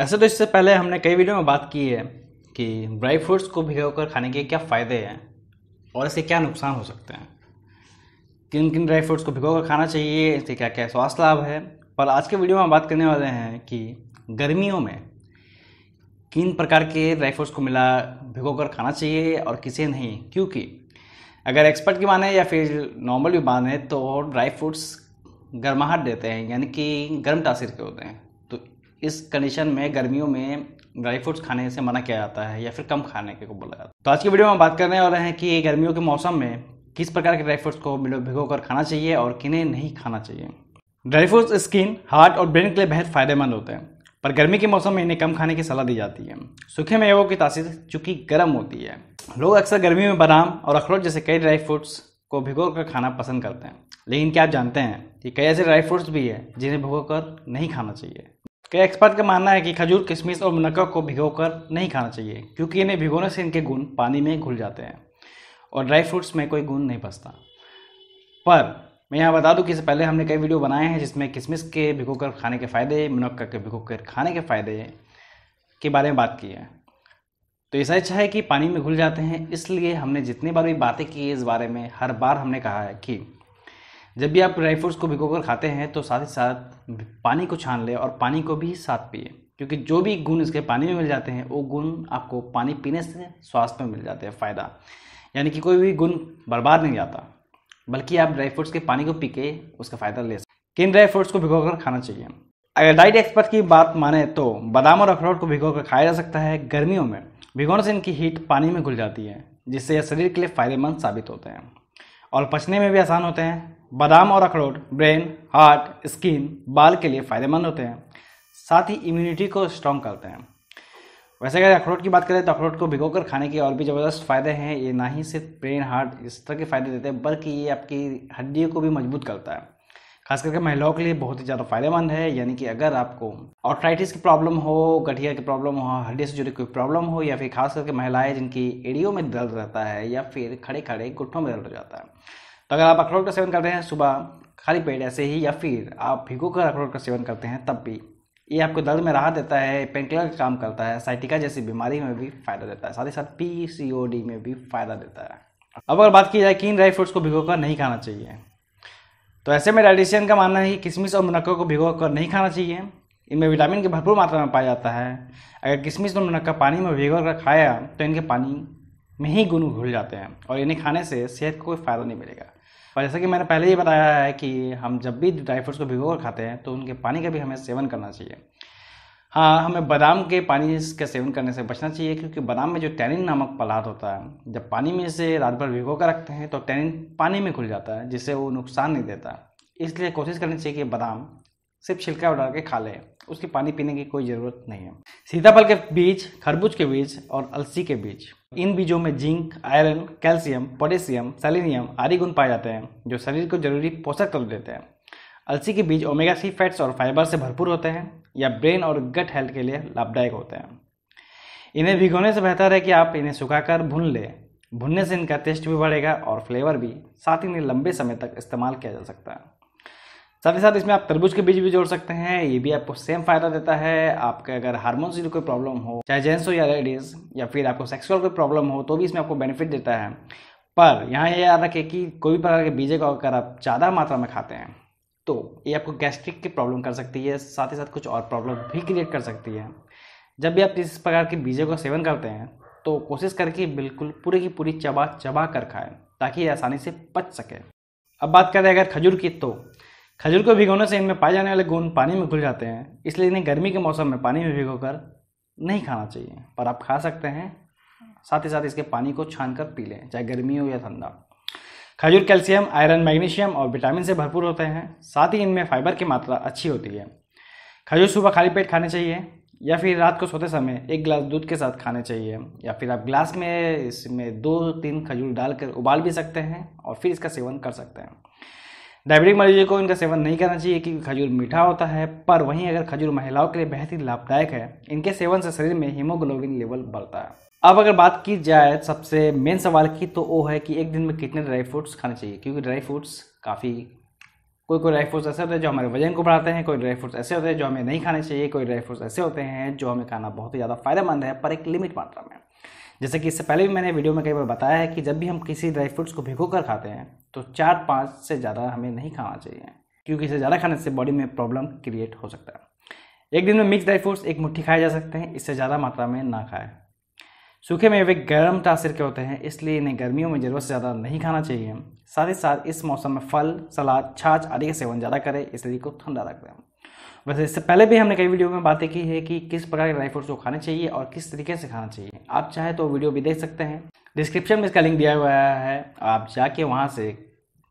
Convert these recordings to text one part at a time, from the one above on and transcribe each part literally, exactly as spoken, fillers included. ऐसे तो इससे पहले हमने कई वीडियो में बात की है कि ड्राई फ्रूट्स को भिगोकर खाने के क्या फ़ायदे हैं और इससे क्या नुकसान हो सकते हैं, किन किन ड्राई फ्रूट्स को भिगोकर खाना चाहिए, इससे क्या क्या स्वास्थ्य लाभ है। पर आज के वीडियो में हम बात करने वाले हैं कि गर्मियों में किन प्रकार के ड्राई फ्रूट्स को मिला भिगोकर खाना चाहिए और किसे नहीं, क्योंकि अगर एक्सपर्ट की माने या फिर नॉर्मल भी माने तो ड्राई फ्रूट्स गर्माहट देते हैं, यानी कि गर्म तासीर के होते हैं। तो इस कंडीशन में गर्मियों में ड्राई फ्रूट्स खाने से मना किया जाता है या फिर कम खाने के को बोला जाता है। तो आज की वीडियो में बात करने वाले हैं कि गर्मियों के मौसम में किस प्रकार के ड्राई फ्रूट्स को भिगो कर खाना चाहिए और किन्हें नहीं खाना चाहिए। ड्राई फ्रूट्स स्किन, हार्ट और ब्रेन के लिए बेहद फ़ायदेमंद होते हैं, पर गर्मी के मौसम में इन्हें कम खाने की सलाह दी जाती है। सूखे मेवों की तासीर चूँकि गर्म होती है, लोग अक्सर गर्मी में बादाम और अखरोट जैसे कई ड्राई फ्रूट्स को भिगोकर खाना पसंद करते हैं। लेकिन क्या आप जानते हैं कि कई ऐसे ड्राई फ्रूट्स भी हैं जिन्हें भिगोकर नहीं खाना चाहिए। कई एक्सपर्ट का मानना है कि खजूर, किशमिश और मुनक्का को भिगोकर नहीं खाना चाहिए, क्योंकि इन्हें भिगोने से इनके गुण पानी में घुल जाते हैं और ड्राई फ्रूट्स में कोई गुण नहीं बचता। पर मैं यहाँ बता दूं कि इससे पहले हमने कई वीडियो बनाए हैं जिसमें किशमिश के भिगोकर खाने के फ़ायदे, मुनक्का के भिगोकर खाने के फ़ायदे के बारे में बात की है। तो ऐसा अच्छा है कि पानी में घुल जाते हैं, इसलिए हमने जितनी बार भी बातें की इस बारे में हर बार हमने कहा है कि जब भी आप ड्राई फ्रूट्स को भिगोकर खाते हैं तो साथ ही साथ पानी को छान लें और पानी को भी साथ पिए, क्योंकि जो भी गुण इसके पानी में मिल जाते हैं वो गुण आपको पानी पीने से स्वास्थ्य में मिल जाते हैं। फ़ायदा यानी कि कोई भी गुण बर्बाद नहीं जाता, बल्कि आप ड्राई फ्रूट्स के पानी को पी के उसका फ़ायदा ले सकते। किन ड्राई फ्रूट्स को भिगोकर खाना चाहिए? अगर डाइट एक्सपर्ट की बात माने तो बादाम और अखरोट को भिगोकर खाया जा सकता है। गर्मियों में भिगोने से इनकी हीट पानी में घुल जाती है, जिससे यह शरीर के लिए फ़ायदेमंद साबित होते हैं और पचने में भी आसान होते हैं। बादाम और अखरोट ब्रेन, हार्ट, स्किन, बाल के लिए फ़ायदेमंद होते हैं, साथ ही इम्यूनिटी को स्ट्रॉन्ग करते हैं। वैसे अगर अखरोट की बात करें तो अखरोट को भिगोकर खाने के और भी ज़बरदस्त फ़ायदे हैं। ये ना ही सिर्फ ब्रेन, हार्ट इस तरह के फ़ायदे देते हैं, बल्कि ये आपकी हड्डियों को भी मजबूत करता है। खास करके महिलाओं के लिए बहुत ही ज़्यादा फ़ायदेमंद है, यानी कि अगर आपको आर्थराइटिस की प्रॉब्लम हो, गठिया की प्रॉब्लम हो, हड्डी से जुड़ी कोई प्रॉब्लम हो, या फिर खास करके महिलाएं जिनकी एड़ियों में दर्द रहता है या फिर खड़े खड़े घुटनों में दर्द हो जाता है, तो अगर आप अखरोट का सेवन करते हैं सुबह खाली पेट ऐसे ही, या फिर आप भिगोकर अखरोट का सेवन करते हैं तब भी, ये आपको दर्द में राहत देता है, पेनकिलर का काम करता है, साइटिका जैसी बीमारी में भी फायदा देता है, साथ ही साथ पीसीओडी में भी फायदा देता है। अब अगर बात की जाए किन ड्राई फ्रूट्स को भिगोकर नहीं खाना चाहिए, तो ऐसे में डाइटिशियन का मानना है कि किशमिश और मुनक्का को भिगोकर नहीं खाना चाहिए। इनमें विटामिन की भरपूर मात्रा में पाया जाता है। अगर किशमिश और मुनक्का पानी में भिगोकर खाया तो इनके पानी में ही गुण घुल जाते हैं और इन्हें खाने से सेहत को कोई फ़ायदा नहीं मिलेगा। और जैसा कि मैंने पहले ही बताया है कि हम जब भी ड्राई फ्रूट्स को भिगोकर खाते हैं तो उनके पानी का भी हमें सेवन करना चाहिए। हाँ, हमें बादाम के पानी का सेवन करने से बचना चाहिए, क्योंकि बादाम में जो टैनिन नामक पदार्थ होता है, जब पानी में इसे रात भर भिगोकर रखते हैं तो टैनिन पानी में घुल जाता है, जिससे वो नुकसान नहीं देता। इसलिए कोशिश करनी चाहिए कि बादाम सिर्फ छिलका उड़ा के खा लें, उसकी पानी पीने की कोई ज़रूरत नहीं है। सीताफल के बीज, खरबूज के बीज और अलसी के बीज, इन बीजों में zinc, iron, calcium, potassium, selenium आदि गुण पाए जाते हैं जो शरीर को जरूरी पोषक तत्व देते हैं। अलसी के बीज ओमेगा थ्री फैट्स और फाइबर से भरपूर होते हैं, या ब्रेन और गट हेल्थ के लिए लाभदायक होते हैं। इन्हें भिगोने से बेहतर है कि आप इन्हें सुखाकर भून लें। भूनने से इनका टेस्ट भी बढ़ेगा और फ्लेवर भी, साथ ही इन्हें लंबे समय तक इस्तेमाल किया जा सकता है। साथ ही साथ इसमें आप तरबूज के बीज भी जोड़ सकते हैं, ये भी आपको सेम फ़ायदा देता है। आपके अगर हार्मोन्स की कोई प्रॉब्लम हो, चाहे जेंट्स हो या लेडीज़, या फिर आपको सेक्सुअल कोई प्रॉब्लम हो तो भी इसमें आपको बेनिफिट देता है। पर यहाँ ये याद रखें कि कोई भी प्रकार के बीजे को अगर आप ज़्यादा मात्रा में खाते हैं तो ये आपको गैस्ट्रिक की प्रॉब्लम कर सकती है, साथ ही साथ कुछ और प्रॉब्लम भी क्रिएट कर सकती है। जब भी आप इस प्रकार के बीजे का सेवन करते हैं तो कोशिश करके बिल्कुल पूरी की पूरी चबा चबा कर खाएँ, ताकि ये आसानी से पच सके। अब बात करें अगर खजूर की, तो खजूर को भिगोने से इनमें पाए जाने वाले गुण पानी में घुल जाते हैं, इसलिए इन्हें गर्मी के मौसम में पानी में भिगोकर नहीं खाना चाहिए। पर आप खा सकते हैं, साथ ही साथ इसके पानी को छानकर पी लें, चाहे गर्मी हो या ठंडा। खजूर कैल्शियम, आयरन, मैग्नीशियम और विटामिन से भरपूर होते हैं, साथ ही इनमें फाइबर की मात्रा अच्छी होती है। खजूर सुबह खाली पेट खाने चाहिए, या फिर रात को सोते समय एक गिलास दूध के साथ खाने चाहिए, या फिर आप गिलास में इसमें दो तीन खजूर डालकर उबाल भी सकते हैं और फिर इसका सेवन कर सकते हैं। डायबिटिक मरीजों को इनका सेवन नहीं करना चाहिए, क्योंकि खजूर मीठा होता है। पर वहीं अगर खजूर महिलाओं के लिए बेहद ही लाभदायक है, इनके सेवन से शरीर में हीमोग्लोबिन लेवल बढ़ता है। अब अगर बात की जाए सबसे मेन सवाल की, तो वो है कि एक दिन में कितने ड्राई फ्रूट्स खाने चाहिए, क्योंकि ड्राई फ्रूट्स काफ़ी कोई कोई ड्राई फ्रूट्स ऐसे होते हैं जो हमारे वजन को बढ़ाते हैं, कोई ड्राई फ्रूट्स ऐसे होते हैं जो हमें नहीं खाने चाहिए, कोई ड्राई फ्रूट्स ऐसे होते हैं जो हमें खाना बहुत ही ज़्यादा फायदेमंद है पर एक लिमिट मात्रा में। जैसे कि इससे पहले भी मैंने वीडियो में कई बार बताया है कि जब भी हम किसी ड्राई फ्रूट्स को भिगो कर खाते हैं तो चार पाँच से ज़्यादा हमें नहीं खाना चाहिए, क्योंकि इसे ज़्यादा खाने से बॉडी में प्रॉब्लम क्रिएट हो सकता है। एक दिन में मिक्स ड्राई फ्रूट्स एक मुट्ठी खाए जा सकते हैं, इससे ज़्यादा मात्रा में ना खाएं। सूखे में वे गर्म तासीर के होते हैं, इसलिए इन्हें गर्मियों में ज़रूरत से ज़्यादा नहीं खाना चाहिए। साथ ही साथ इस मौसम में फल, सलाद, छाछ आदि का सेवन ज़्यादा करें, इसलिए को ठंडा रख दें। वैसे इससे पहले भी हमने कई वीडियो में बातें की है कि किस प्रकार के ड्राई फ्रूट्स को खाने चाहिए और किस तरीके से खाना चाहिए। आप चाहे तो वीडियो भी देख सकते हैं, डिस्क्रिप्शन में इसका लिंक दिया हुआ है, आप जाके वहाँ से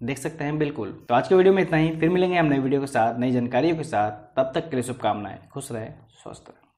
देख सकते हैं। बिल्कुल, तो आज के वीडियो में इतना ही, फिर मिलेंगे हम नई वीडियो के साथ, नई जानकारियों के साथ। तब तक के लिए शुभकामनाएं, खुश रहें, स्वस्थ रहें।